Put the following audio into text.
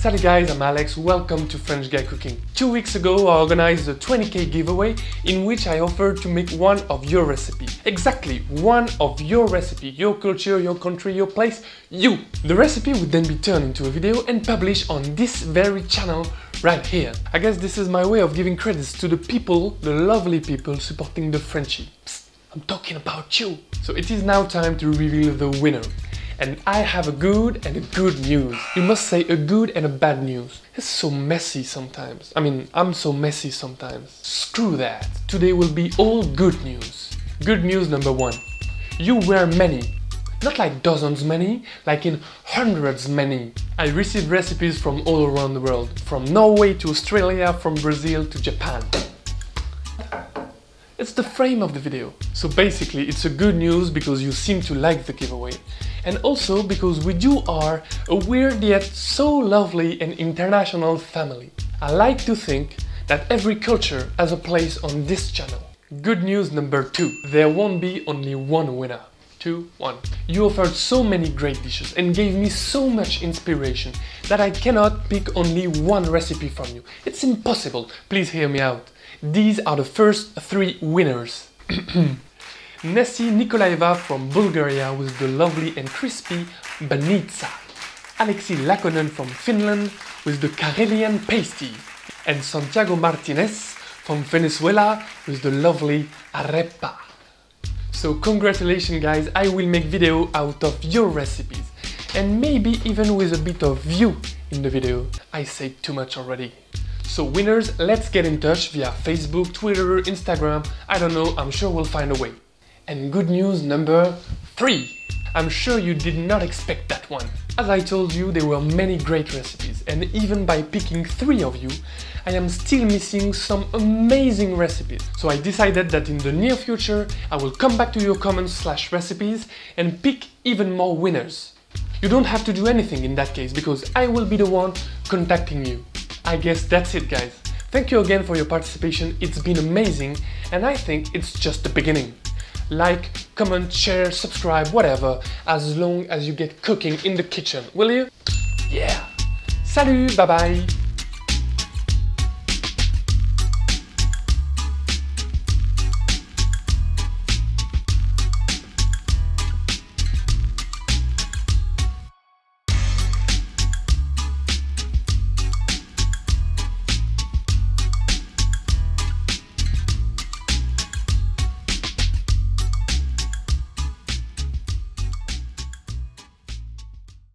Salut guys, I'm Alex, welcome to French Guy Cooking. 2 weeks ago I organized a 20k giveaway in which I offered to make one of your recipe. Exactly, one of your recipe, your culture, your country, your place, you! The recipe would then be turned into a video and published on this very channel right here. I guess this is my way of giving credits to the people, the lovely people supporting the Frenchie. Psst, I'm talking about you! So it is now time to reveal the winner. And I have a good and a good news. You must say a good and a bad news. It's so messy sometimes. I mean, I'm so messy sometimes. Screw that. Today will be all good news. Good news number one. You were many. Not like dozens many, like in hundreds many. I received recipes from all around the world. From Norway to Australia, from Brazil to Japan. It's the frame of the video. So basically it's a good news because you seem to like the giveaway and also because we are a weird yet so lovely and international family. I like to think that every culture has a place on this channel. Good news number two. There won't be only one winner. 2, 1. You offered so many great dishes and gave me so much inspiration that I cannot pick only one recipe from you. It's impossible. Please hear me out. These are the first three winners. Nessie Nikolaeva from Bulgaria with the lovely and crispy banitsa. Alexei Lakonen from Finland with the Karelian pasty. And Santiago Martinez from Venezuela with the lovely Arepa. So congratulations guys, I will make video out of your recipes. And maybe even with a bit of you in the video. I said too much already. So winners, let's get in touch via Facebook, Twitter, Instagram, I don't know, I'm sure we'll find a way. And good news number 3. I'm sure you did not expect that one. As I told you, there were many great recipes, and even by picking 3 of you, I am still missing some amazing recipes. So I decided that in the near future, I will come back to your comments/recipes and pick even more winners. You don't have to do anything in that case, because I will be the one contacting you. I guess that's it guys. Thank you again for your participation, it's been amazing, and I think it's just the beginning. Like, comment, share, subscribe, whatever, as long as you get cooking in the kitchen, will you? Yeah! Salut, bye bye!